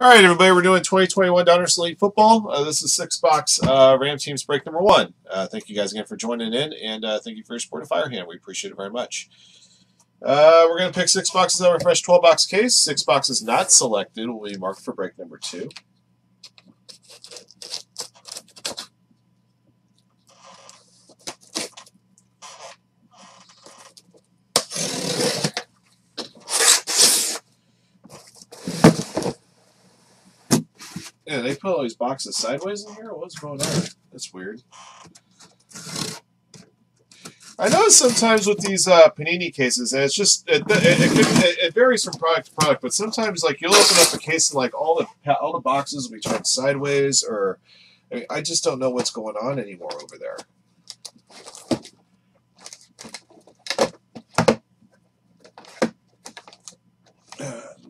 All right, everybody, we're doing 2021 Donruss Elite Football. This is 6-box Ram Teams break number 1. Thank you guys again for joining in, and thank you for your support of Firehand. We appreciate it very much. We're going to pick 6 boxes out of our fresh 12-box case. 6 boxes not selected will be marked for break number 2. Yeah, they put all these boxes sideways in here? What's going on? That's weird. I know sometimes with these Panini cases, and it's just, it varies from product to product, but sometimes, like, you'll open up a case and, like, all the boxes will be turned sideways, or, I mean, I just don't know what's going on anymore over there.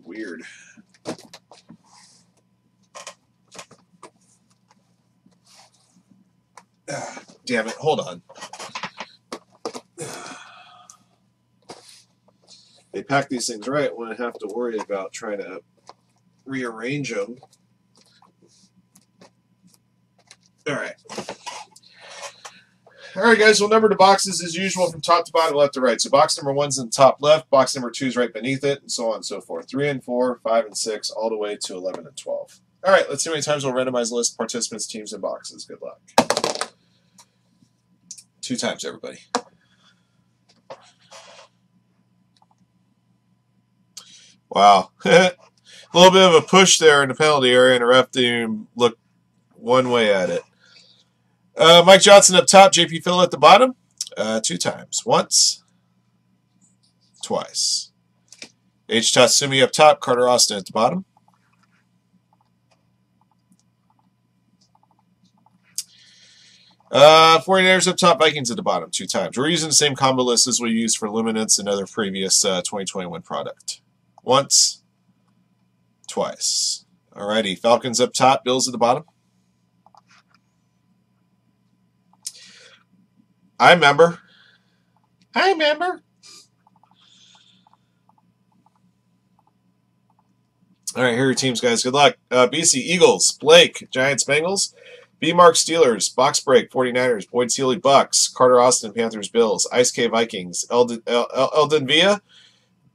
Weird. Damn it, hold on. They pack these things right when I have to worry about trying to rearrange them. Alright. Alright guys, we'll number the boxes as usual from top to bottom, left to right. So box number 1's in the top left, box number 2's right beneath it, and so on and so forth. 3 and 4, 5 and 6, all the way to 11 and 12. Alright, let's see how many times we'll randomize the list, participants, teams, and boxes. Good luck. 2 times, everybody. Wow. A little bit of a push there in the penalty area, and a ref team looked one way at it. Mike Johnson up top, JP Phil at the bottom. 2 times. Once. Twice. H. Tatsumi up top, Carter Austin at the bottom. Forty-Niners up top, Vikings at the bottom, 2 times. We're using the same combo list as we used for Luminance and other previous 2021 product. Once, twice. Alrighty, Falcons up top, Bills at the bottom. I remember. Alright, here are your teams, guys. Good luck. BC, Eagles, Blake, Giants, Bengals. B. Mark Steelers, Box Break, 49ers, Boyd Seeley Bucks, Carter Austin Panthers Bills, Ice K Vikings, Eldon Villa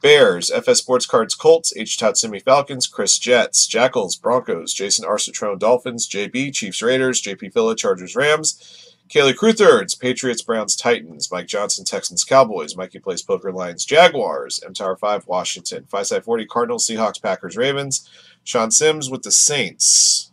Bears, FS Sports Cards Colts, H. Tatsumi Falcons, Chris Jets, Jackals Broncos, Jason R. Citrone Dolphins, JB Chiefs Raiders, JP Phila Chargers Rams, Kaylee Cruthards, Patriots Browns Titans, Mike Johnson Texans Cowboys, Mikey Plays Poker Lions Jaguars, M. Tower 5 Washington, Fiside 40 Cardinals, Seahawks Packers Ravens, Sean Sims with the Saints.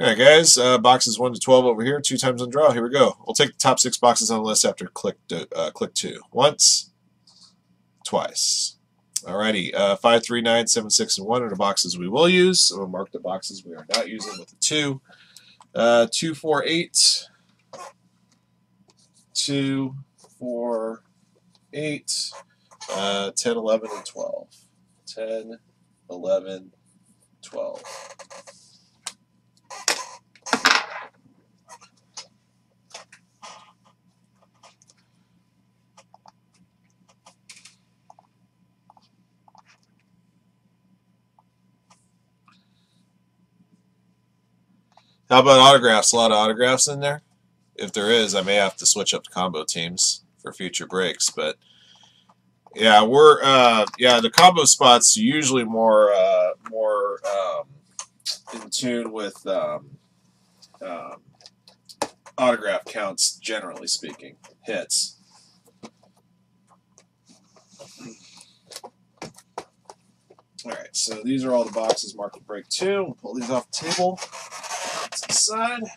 Alright guys, boxes 1 to 12 over here, 2 times on draw. Here we go. We'll take the top 6 boxes on the list after click 2. Once, twice. Alrighty, 5, 3, 9, 7, 6, and 1 are the boxes we will use. So we'll mark the boxes we are not using with a 2. 2, 4, 8. 2, 4, 8. 10, 11, and 12. 10, 11, 12. How about autographs? A lot of autographs in there? If there is, I may have to switch up to combo teams for future breaks. But yeah, we're the combo spots usually more in tune with autograph counts, generally speaking, hits. All right, so these are all the boxes marked for break 2. We'll pull these off the table. Side. Give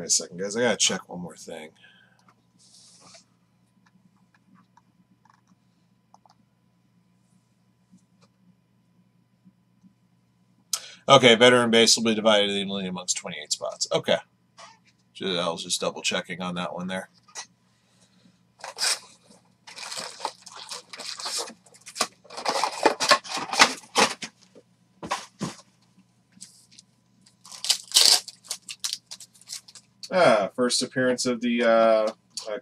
me a second, guys. I gotta check one more thing. Okay, veteran base will be divided evenly amongst 28 spots. Okay. I was just double checking on that one there. Ah, first appearance of the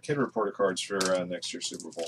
Kid Reporter cards for next year's Super Bowl.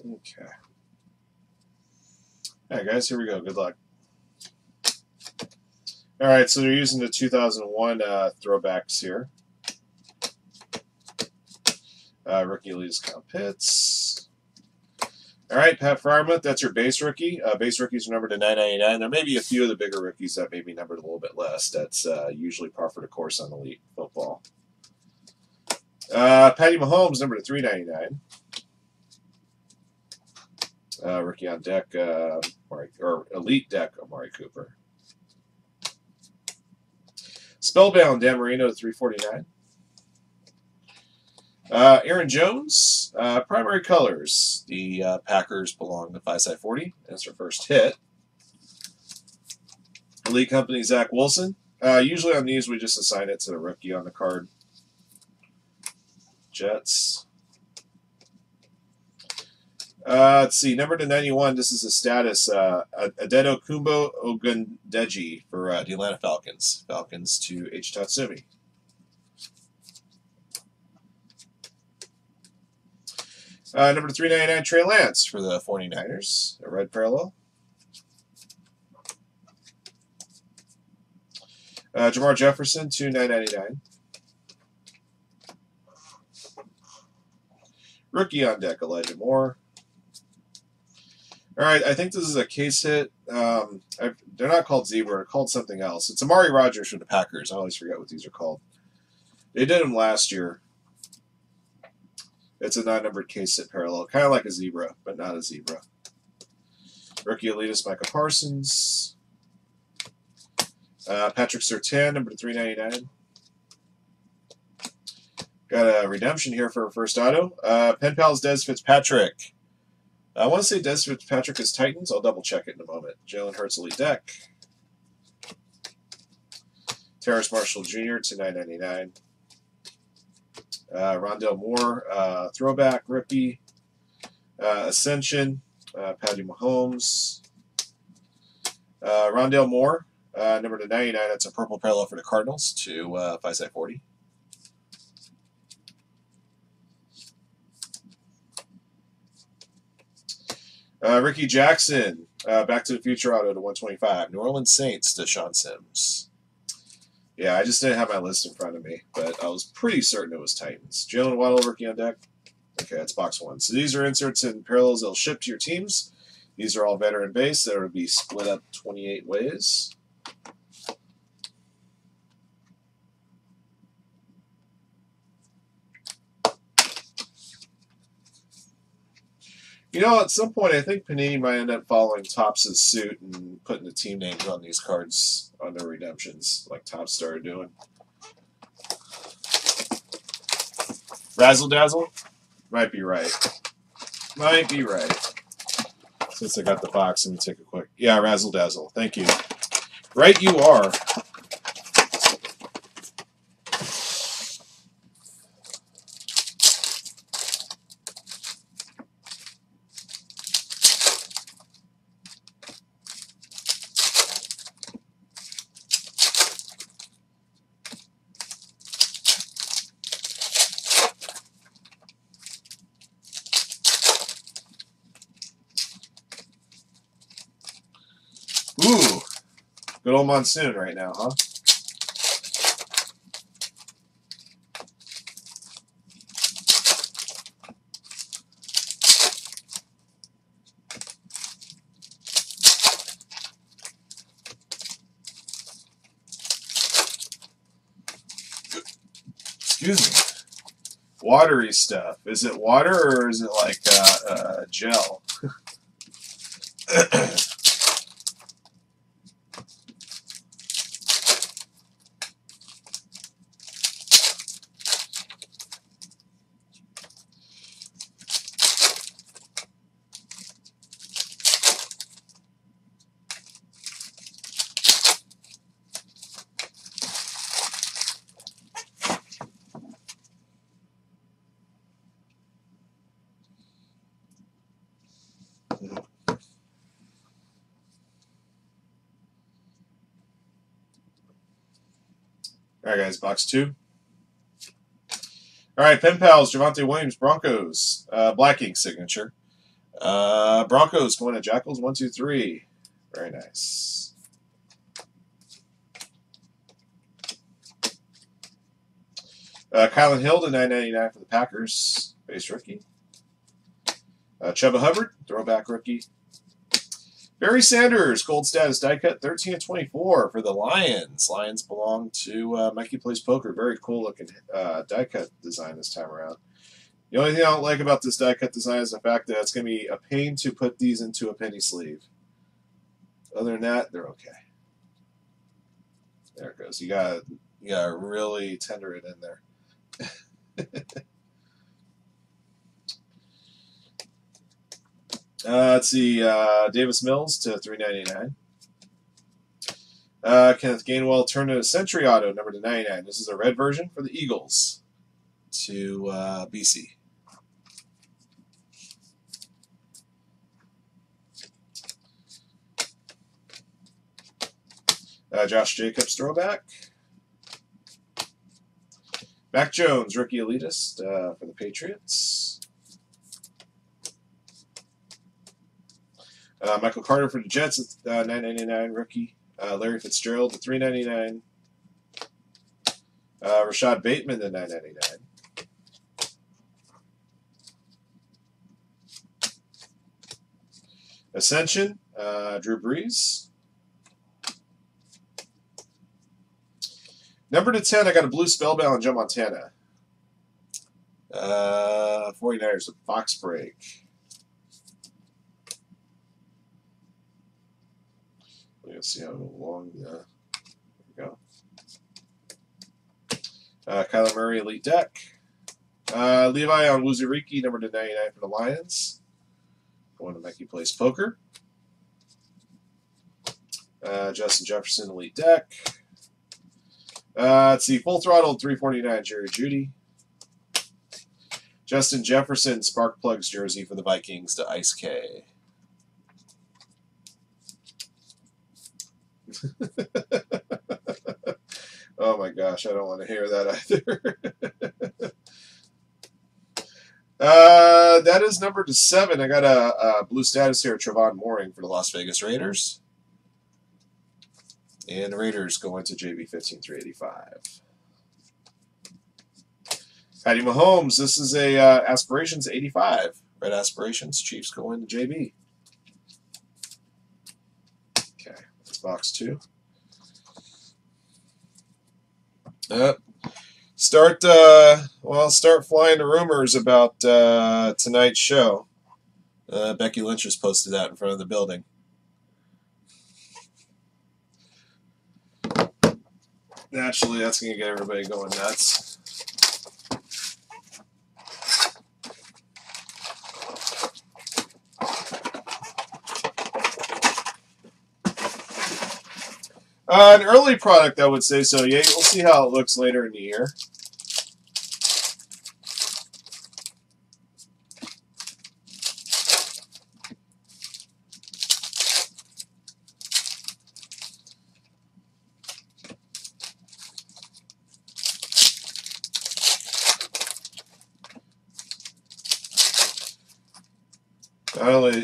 Okay. All right, guys, here we go. Good luck. All right, so they're using the 2001 throwbacks here. Rookie leads Kyle Pitts. All right, Pat Fryermuth, that's your base rookie. Base rookies are numbered to 999. There may be a few of the bigger rookies that may be numbered a little bit less. That's usually par for the course on Elite Football. Patty Mahomes, numbered to 399. Rookie on deck, or elite deck, Amari Cooper. Spellbound, Dan Marino, 349. Aaron Jones, primary colors. The Packers belong to Fireside 40. That's their first hit. Elite company, Zach Wilson. Usually on these, we just assign it to the rookie on the card. Jets. Let's see, number to 91, this is a status, Adetokunbo Ogundeji for the Atlanta Falcons. Falcons to H. Tatsumi. Number to 399, Trey Lance for the 49ers, a red parallel. Jamar Jefferson to 999. Rookie on deck, Elijah Moore. All right, I think this is a case hit. They're not called Zebra. They're called something else. It's Amari Rodgers for the Packers. I always forget what these are called. They did them last year. It's a non-numbered case hit parallel, kind of like a Zebra, but not a Zebra. Rookie elitist Michael Parsons. Patrick Surtain, number 399. Got a redemption here for a first auto. Pen Pals Des Fitzpatrick. I want to say Des Fitzpatrick is Titans. I'll double check it in a moment. Jalen Hurts elite deck. Terrace Marshall Jr. to 999. Rondell Moore, throwback rookie. Ascension, Patty Mahomes. Rondell Moore, number to 99. That's a purple parallel for the Cardinals to Fireside 40. Ricky Jackson, Back to the Future auto to 125. New Orleans Saints to Sean Sims. Yeah, I just didn't have my list in front of me, but I was pretty certain it was Titans. Jaylen Waddle, rookie on deck. Okay, that's box one. So these are inserts and parallels they'll ship to your teams. These are all veteran base that will be split up 28 ways. You know, at some point, I think Panini might end up following Topps' suit and putting the team names on these cards on their redemptions, like Topps started doing. Razzle Dazzle? Might be right. Might be right. since I got the box, let me take a quick. Yeah, Razzle Dazzle. Thank you. Right you are. Good old monsoon right now, huh? Excuse me. Watery stuff. Is it water or is it like gel? Alright guys, box two. Alright, Pen Pals, Javonte Williams, Broncos, black ink signature. Broncos going to Jackals, 1, 2, 3. Very nice. Kylan Hill to $9.99 for the Packers, base rookie. Chubba Hubbard, throwback rookie. Barry Sanders, gold status die cut, 13/24 for the Lions. Lions belong to Mikey Plays Poker. Very cool looking die cut design this time around. The only thing I don't like about this die cut design is the fact that it's going to be a pain to put these into a penny sleeve. Other than that, they're okay. There it goes. You gotta really tender it in there. Let's see, Davis Mills to $3.99. Kenneth Gainwell turned to a Century Auto, number to $99. This is a red version for the Eagles to BC. Josh Jacobs throwback. Mac Jones, rookie elitist for the Patriots. Michael Carter for the Jets at $9.99 rookie. Larry Fitzgerald at $3.99. Rashad Bateman at $9.99. Ascension, Drew Brees. Number to 10, I got a blue spellbound on Joe Montana. 49ers, a box break. Let's see how long there we go. Kyler Murray, elite deck. Levi Onwuzurike, number to $99 for the Lions. Going to Mikey Plays Poker. Justin Jefferson, elite deck. Let's see, Full Throttle, $3.49, Jerry Jeudy. Justin Jefferson, Spark Plugs jersey for the Vikings to Ice K. Oh my gosh, I don't want to hear that either. That is number to 7. I got a blue status here, Trevon Mooring for the Las Vegas Raiders. And the Raiders going to JB15385. Patty Mahomes, this is a Aspirations 85. Red Aspirations, Chiefs going to JB. Box 2. Start flying the rumors about tonight's show. Becky Lynch just posted that in front of the building. Naturally, that's going to get everybody going nuts. An early product, I would say, so yeah, we'll see how it looks later in the year.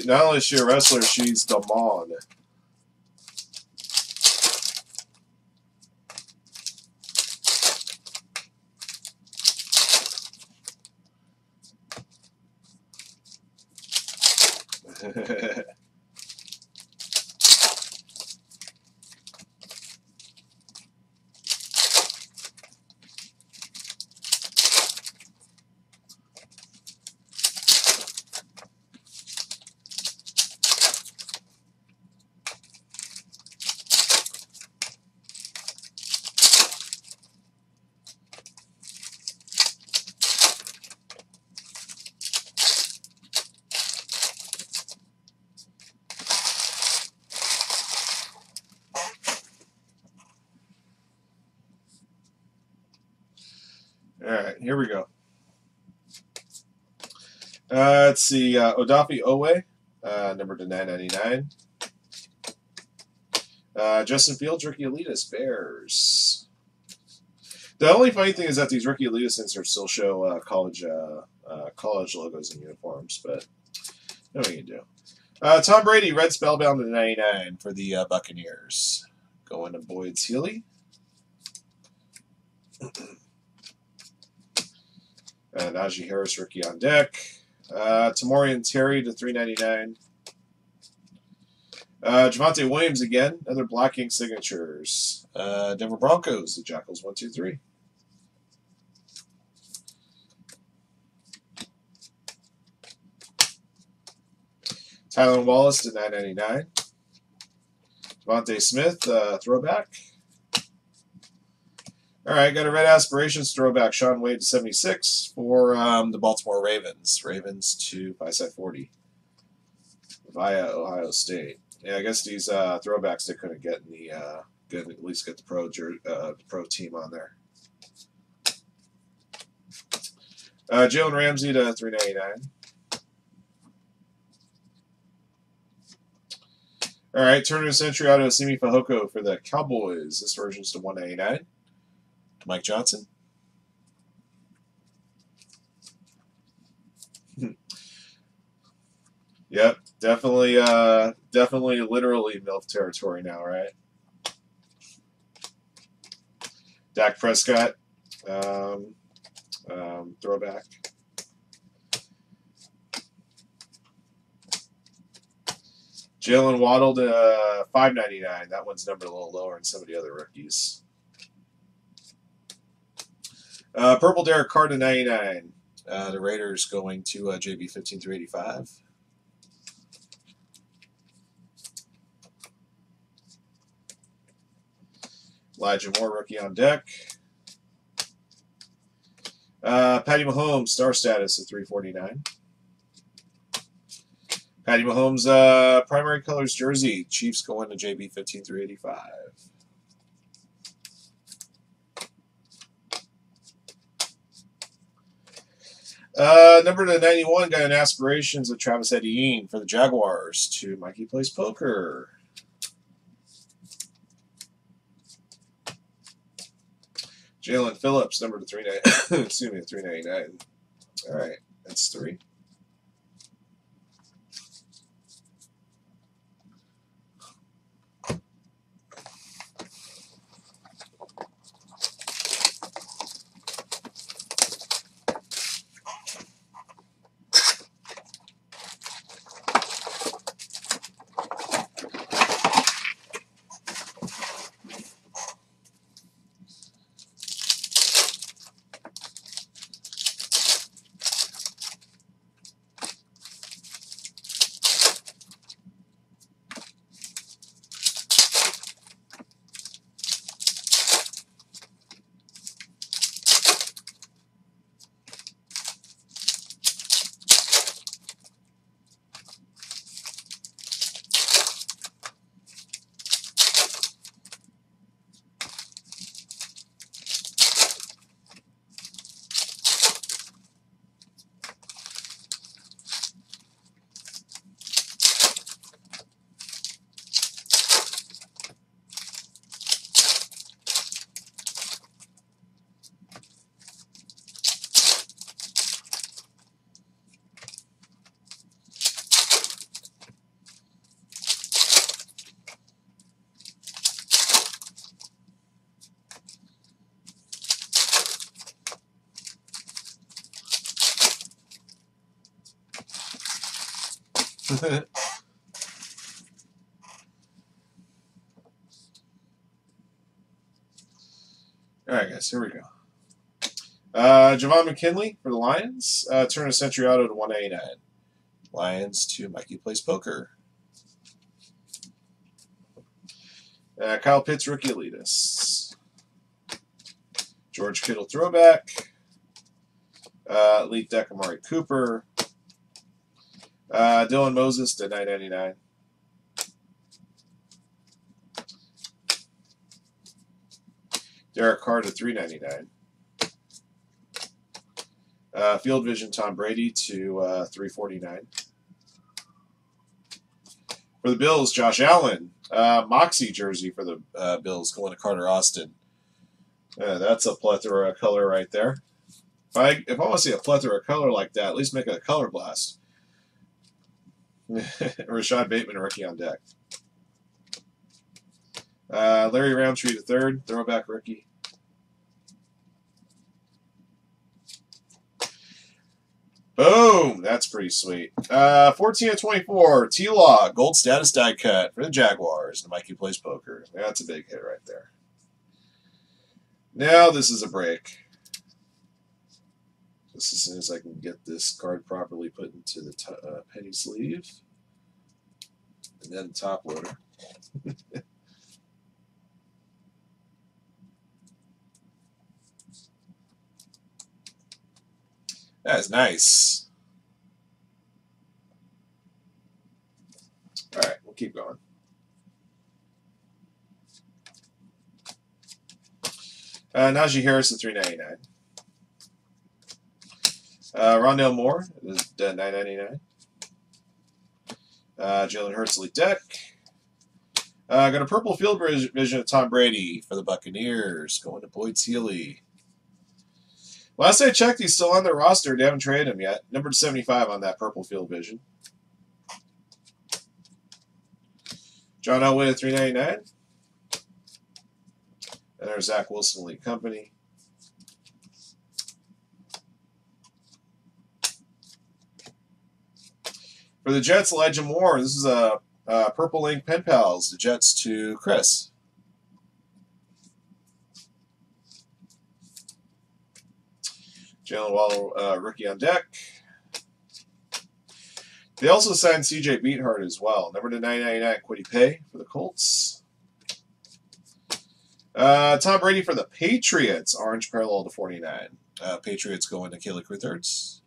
Not only is she a wrestler, she's the Mon. Alright, here we go. Let's see, Odafe Owe, number to 999. Justin Fields, Rookie Elitis, Bears. The only funny thing is that these Rookie Elitis inserts still show college logos and uniforms, but no one can do. Tom Brady, Red Spellbound to 99 for the Buccaneers. Going to Boyd's Healy. Najee Harris, rookie on deck. Tamorian Terry to 399. Javonte Williams again, another Black Ink signatures. Denver Broncos, the Jackals 123. Tylan Wallace to 999. Devontae Smith, throwback. All right, got a Red Aspirations throwback. Sean Wade to 76 for the Baltimore Ravens. Ravens to 5-40 via Ohio State. Yeah, I guess these throwbacks they couldn't get in the at least get the pro team on there. Jalen Ramsey to 399. All right, Turner Century Auto Simi Fehoko for the Cowboys. This version's to 199. Mike Johnson. Yep, definitely literally MILF territory now, right? Dak Prescott, throwback. Jaylen Waddle to 599. That one's numbered a little lower than some of the other rookies. Purple Derek Carr to 99. The Raiders going to JB 15 through 85. Elijah Moore, rookie on deck. Patty Mahomes, star status at 349. Patty Mahomes, primary colors jersey. Chiefs going to JB 15 through 85. Number to 91 got an aspirations of Travis Etienne for the Jaguars to Mikey Plays Poker. Jalen Phillips, number to 399. Excuse me, 399. All right, that's three. All right, guys, here we go. Javon McKinley for the Lions. Turn a century auto to 189. Lions to Mikey Plays Poker. Kyle Pitts, rookie elitist. George Kittle, throwback. Elite deck, Amari Cooper. Dylan Moses to 999. Derek Carr to 399. Field Vision Tom Brady to 349. For the Bills, Josh Allen. Moxie jersey for the Bills going to Carter Austin. That's a plethora of color right there. If I want to see a plethora of color like that, at least make a color blast. Rashad Bateman, rookie on deck. Larry Roundtree III, throwback rookie. Boom! That's pretty sweet. 14/24, T-Law, gold status die cut for the Jaguars. The Mikey Plays Poker. That's a big hit right there. Now this is a break. Just as soon as I can get this card properly put into the penny sleeve. And then top loader. That is nice. All right, we'll keep going. Najee Harris at 399. Rondell Moore is 999. Jalen Hurts, elite deck. Got a purple field vision of Tom Brady for the Buccaneers. Going to Boyd Seeley. Last I checked, he's still on their roster. They haven't traded him yet. Number 75 on that purple field vision. John Elway at 399. And there's Zach Wilson, elite company. For the Jets, Elijah Moore. This is a purple link pen pals. The Jets to Chris. Jaylen Waddle, rookie on deck. They also signed C.J. Beathard as well. Number to 999, Kwity Paye for the Colts. Tom Brady for the Patriots. Orange parallel to 49. Patriots going to Kayla Cuthards.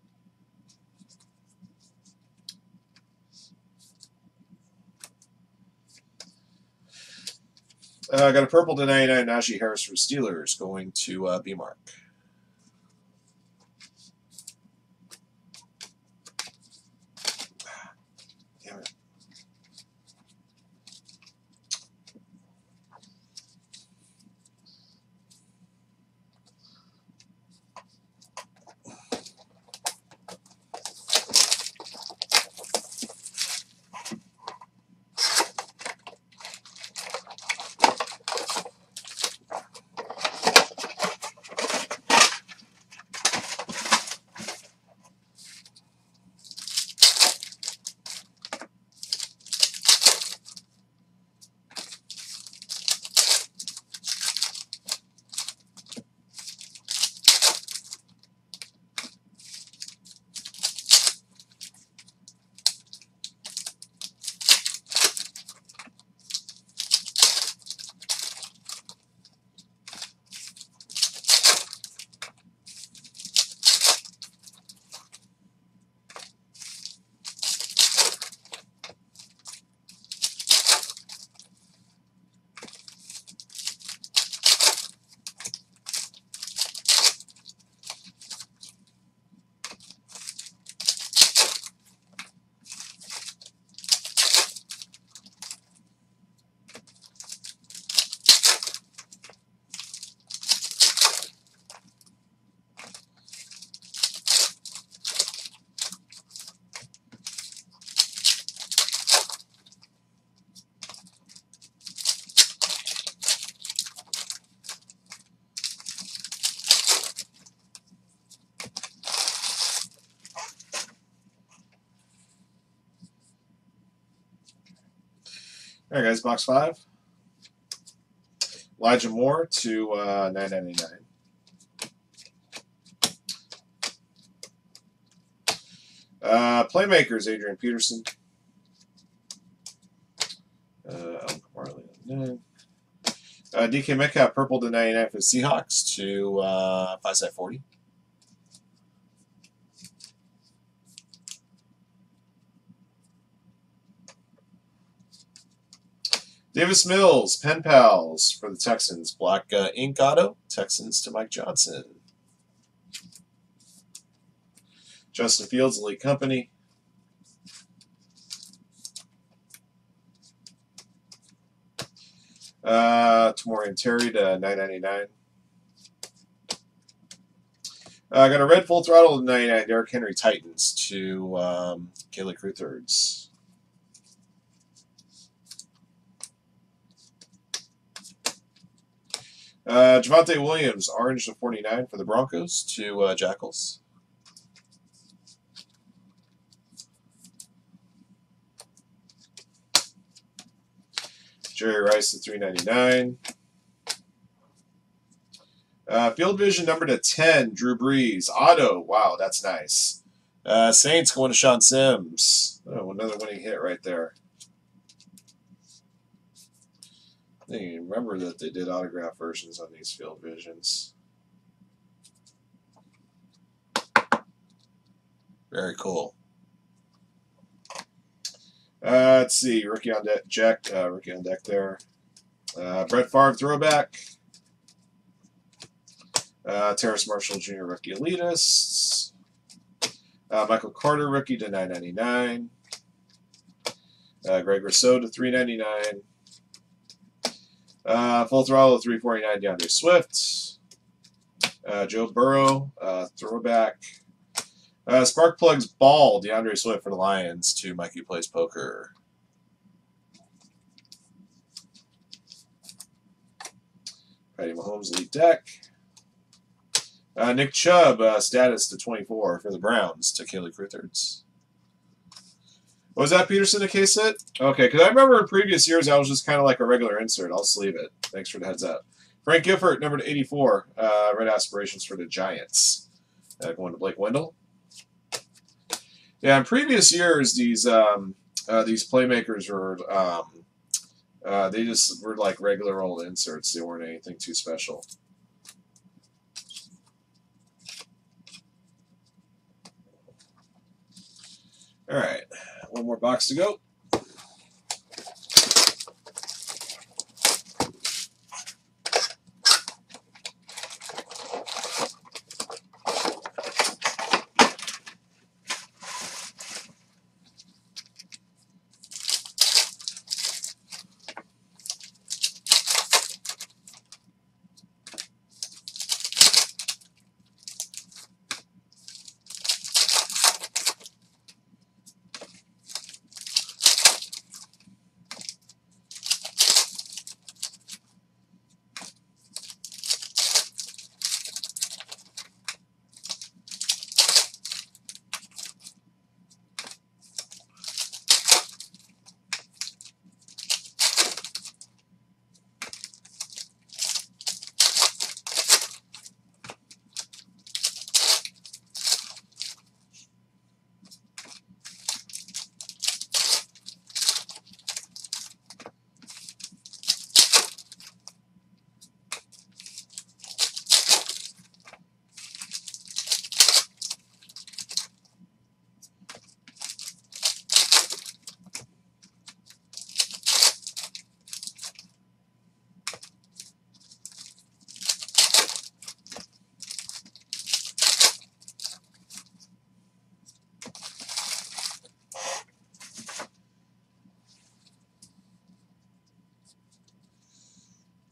Got a purple to 99, Najee Harris for Steelers going to B-Mark. All right, guys, box 5. Elijah Moore to 999. Playmakers, Adrian Peterson. DK Metcalf, purple to 99 for the Seahawks to 5/40. Davis Mills, Pen Pals for the Texans. Black ink auto, Texans to Mike Johnson. Justin Fields, Elite Company. Tamori and Terry to 999. I got a red full throttle to 99. Derrick Henry, Titans to Kayla Crew-thirds. Javonte Williams, orange to 49 for the Broncos to Jackals. Jerry Rice to 399. Field Vision number to 10, Drew Brees. Auto, wow, that's nice. Saints going to Sean Sims. Oh, another winning hit right there. Remember that they did autograph versions on these Field Visions. Very cool. Let's see, rookie on deck, Jack. Rookie on deck there. Brett Favre throwback. Terrace Marshall Jr. rookie elitists. Michael Carter rookie to 999. Greg Rousseau to 399. Full throttle 349 DeAndre Swift. Joe Burrow, throwback. Spark Plugs Ball, DeAndre Swift for the Lions to Mikey Plays Poker. Patty Mahomes, Elite Deck. Nick Chubb, status to 24 for the Browns to Kaylee Crew-thirds. Was that Peterson a case hit? Okay, because I remember in previous years I was just kind of like a regular insert. I'll sleeve it. Thanks for the heads up. Frank Gifford, number to 84. Red aspirations for the Giants. Going to Blake Wendell. Yeah, in previous years these playmakers were they just were like regular old inserts. They weren't anything too special. All right. One more box to go.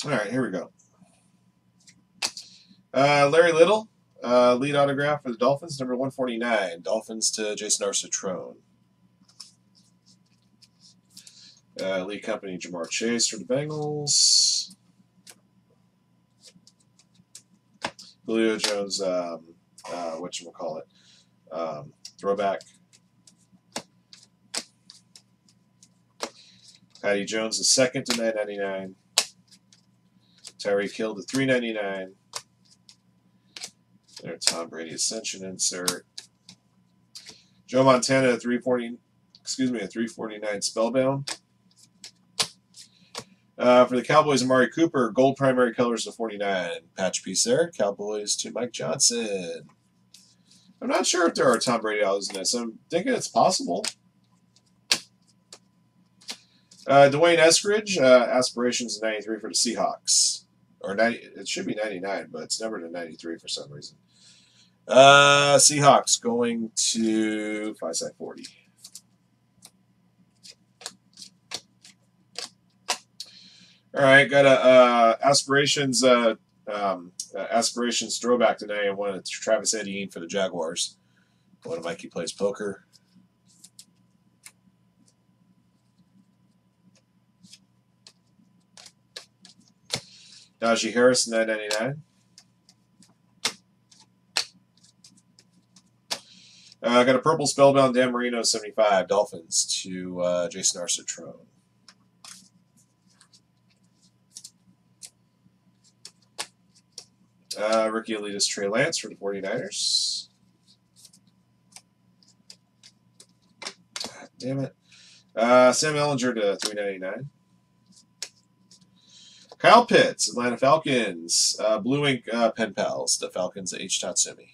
All right, here we go. Larry Little, lead autograph for the Dolphins, number 149. Dolphins to Jason Arcitrone. Lead company, Jamar Chase for the Bengals. Julio Jones, throwback. Patty Jones the second to $9.99. Tyreek Hill to $3.99. There, Tom Brady Ascension insert. Joe Montana at $3.49 Spellbound. For the Cowboys, Amari Cooper, gold primary colors to $49. Patch piece there. Cowboys to Mike Johnson. I'm not sure if there are Tom Brady autos in this. I'm thinking it's possible. Dwayne Eskridge, aspirations 93 for the Seahawks. Or 90, it should be 99, but it's numbered to 93 for some reason. Seahawks going to Fireside 40. All right, got a aspirations throwback today. I wanted Travis Etienne for the Jaguars. One of Mikey plays poker. Najee Harris, $9.99. Got a purple spellbound Dan Marino, 75 Dolphins to Jason Arcitrone. Rookie Elitis Trey Lance for the 49ers. God damn it. Sam Ehlinger to $3.99. Kyle Pitts, Atlanta Falcons. Blue Ink Pen Pals, the Falcons at H. Tatsumi.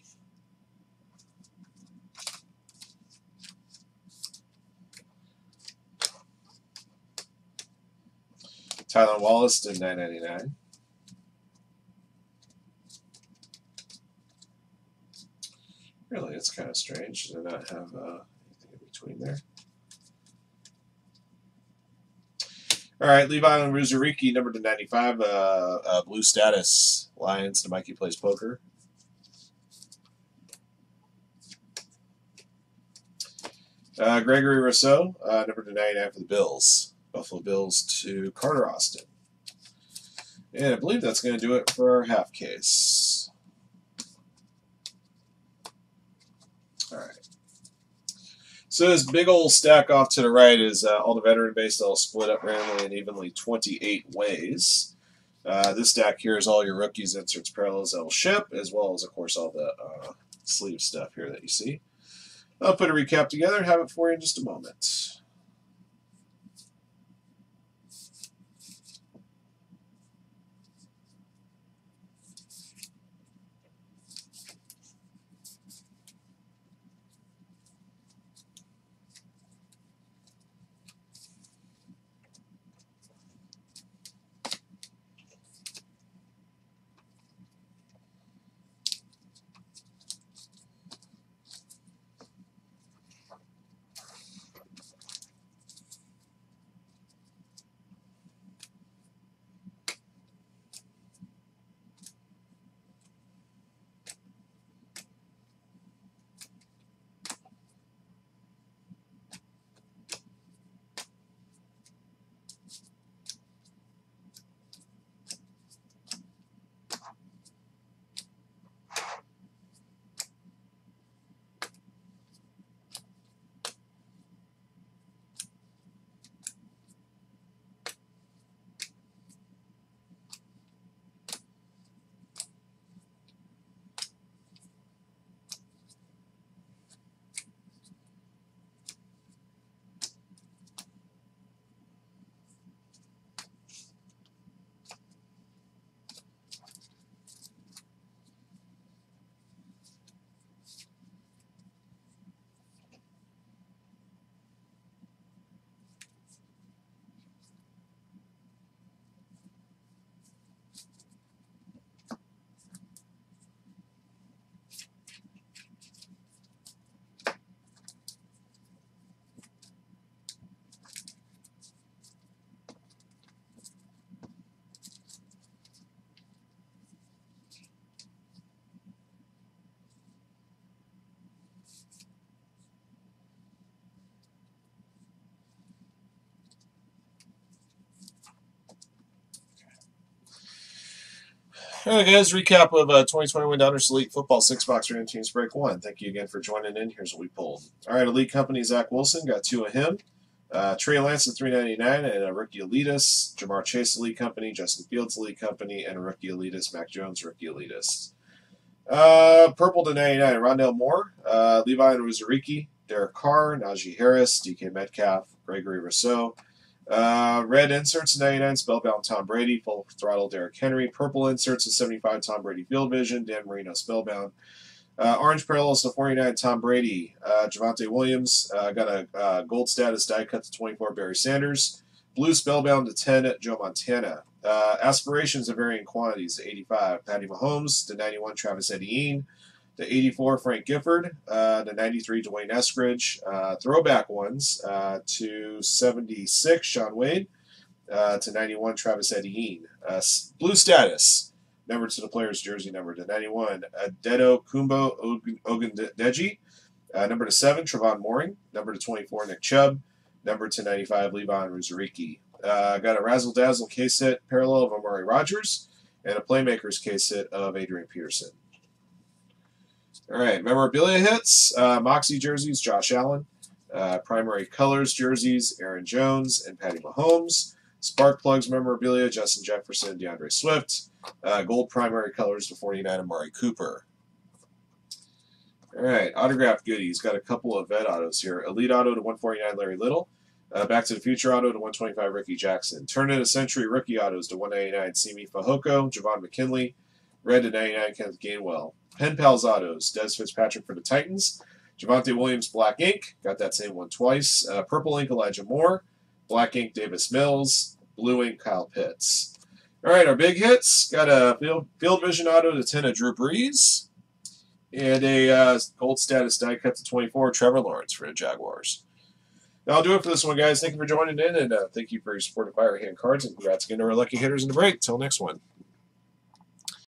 Tyler Wallace to $9.99. Really, it's kind of strange to not have anything in between there. All right, Levi Onwuzurike, number to 95, blue status. Lions to Mikey plays poker. Gregory Rousseau, number to 99 for the Bills. Buffalo Bills to Carter Austin. And I believe that's going to do it for our half case. Alright, so this big old stack off to the right is all the veteran base that'll split up randomly and evenly 28 ways. This stack here is all your rookies, inserts, parallels that'll ship, as well as, of course, all the sleeve stuff here that you see. I'll put a recap together and have it for you in just a moment. All right, guys, recap of 2021 Donruss Elite Football 6-Box Random Teams Break 1. Thank you again for joining in. Here's what we pulled. All right, Elite Company Zach Wilson, got two of him. Trey Lance at $3.99, and a rookie elitist, Jamar Chase elite company, Justin Fields elite company, and a rookie elitist, Mac Jones rookie elitist. Purple to $99, Rondell Moore, Levi Onwuzurike, Derek Carr, Najee Harris, DK Metcalf, Gregory Rousseau. Red inserts at $99, Spellbound Tom Brady, Full Throttle Derrick Henry. Purple inserts at $75, Tom Brady Field Vision, Dan Marino Spellbound. Orange parallels to $49, Tom Brady, Javonte Williams, got a gold status die cut to $24, Barry Sanders. Blue spellbound to $10 at Joe Montana. Aspirations of varying quantities to $85, Patty Mahomes, to $91, Travis Etienne, to $84, Frank Gifford, to $93, Dwayne Eskridge. Throwback ones to $76, Sean Wade, to $91, Travis Etienne. Blue status. Number to the player's jersey number to 91, Adedo Kumbo Ogundeji. Number to 7, Trevon Mooring. Number to 24, Nick Chubb. Number to 95, Levi Onwuzurike. Got a Razzle Dazzle case hit parallel of Amari Rodgers and a Playmakers case hit of Adrian Peterson. All right, memorabilia hits, Moxie jerseys, Josh Allen. Primary colors jerseys, Aaron Jones and Patty Mahomes. Spark plugs memorabilia, Justin Jefferson, DeAndre Swift. Gold primary colors to 49, Amari Cooper. All right, autograph goodies. Got a couple of vet autos here. Elite auto to 149, Larry Little. Back to the Future auto to 125, Ricky Jackson. Turn in a Century rookie autos to 199, Simi Fehoko, Javon McKinley. Red to 99, Kenneth Gainwell. Pen Pals autos, Des Fitzpatrick for the Titans. Javonte Williams, black ink. Got that same one twice. Purple ink, Elijah Moore. Black ink, Davis Mills. Blue ink, Kyle Pitts. All right, our big hits. Got a Field Vision auto to 10 of Drew Brees. And a gold status die cut to 24, Trevor Lawrence for the Jaguars. That'll do it for this one, guys. Thank you for joining in, and thank you for your support of Firehand Cards. And congrats again to our lucky hitters in the break. Till next one.